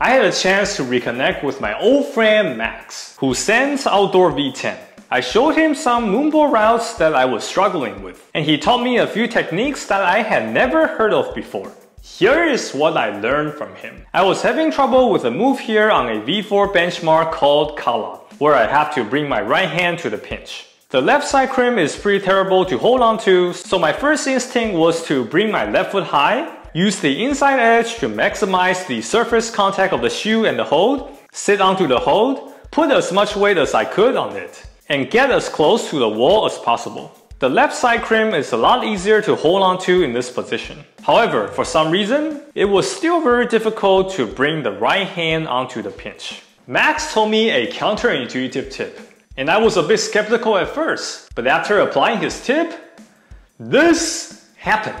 I had a chance to reconnect with my old friend Max, who sends outdoor V10. I showed him some moonboard routes that I was struggling with, and he taught me a few techniques that I had never heard of before. Here is what I learned from him. I was having trouble with a move here on a V4 benchmark called Kala, where I have to bring my right hand to the pinch. The left side crimp is pretty terrible to hold on to, so my first instinct was to bring my left foot high, use the inside edge to maximize the surface contact of the shoe and the hold, sit onto the hold, put as much weight as I could on it, and get as close to the wall as possible. The left side crimp is a lot easier to hold onto in this position. However, for some reason, it was still very difficult to bring the right hand onto the pinch. Max told me a counterintuitive tip, and I was a bit skeptical at first, but after applying his tip, this happened.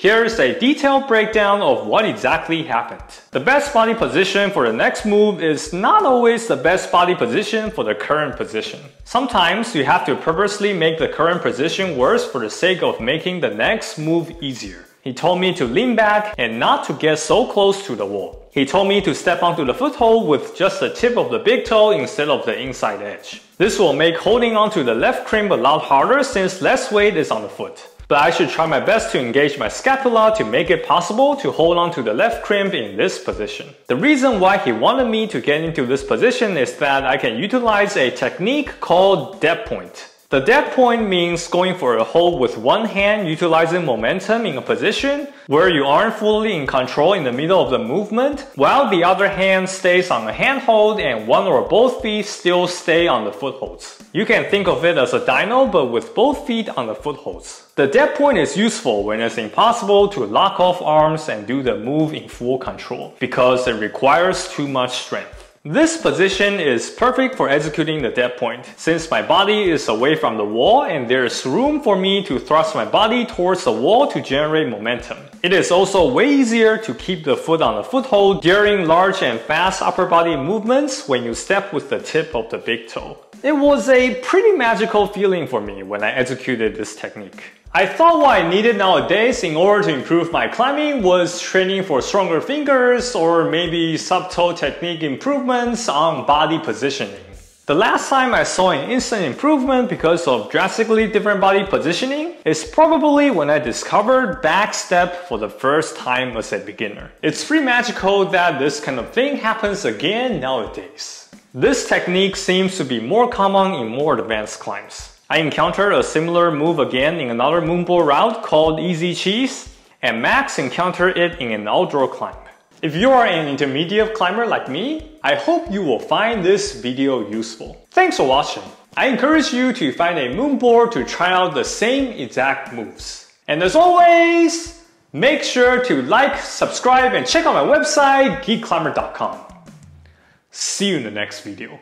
Here is a detailed breakdown of what exactly happened. The best body position for the next move is not always the best body position for the current position. Sometimes you have to purposely make the current position worse for the sake of making the next move easier. He told me to lean back and not to get so close to the wall. He told me to step onto the foothold with just the tip of the big toe instead of the inside edge. This will make holding onto the left crimp a lot harder since less weight is on the foot. But I should try my best to engage my scapula to make it possible to hold on to the left crimp in this position. The reason why he wanted me to get into this position is that I can utilize a technique called dead point. The dead point means going for a hold with one hand, utilizing momentum in a position where you aren't fully in control in the middle of the movement, while the other hand stays on a handhold and one or both feet still stay on the footholds. You can think of it as a dino, but with both feet on the footholds. The dead point is useful when it's impossible to lock off arms and do the move in full control, because it requires too much strength. This position is perfect for executing the dead point, since my body is away from the wall and there is room for me to thrust my body towards the wall to generate momentum. It is also way easier to keep the foot on the foothold during large and fast upper body movements when you step with the tip of the big toe. It was a pretty magical feeling for me when I executed this technique. I thought what I needed nowadays in order to improve my climbing was training for stronger fingers or maybe sub-toe technique improvements on body positioning. The last time I saw an instant improvement because of drastically different body positioning is probably when I discovered backstep for the first time as a beginner. It's pretty magical that this kind of thing happens again nowadays. This technique seems to be more common in more advanced climbs. I encountered a similar move again in another moonboard route called Easy Cheese, and Max encountered it in an outdoor climb. If you are an intermediate climber like me, I hope you will find this video useful. Thanks for watching. I encourage you to find a moonboard to try out the same exact moves. And as always, make sure to like, subscribe, and check out my website, geekclimber.com. See you in the next video.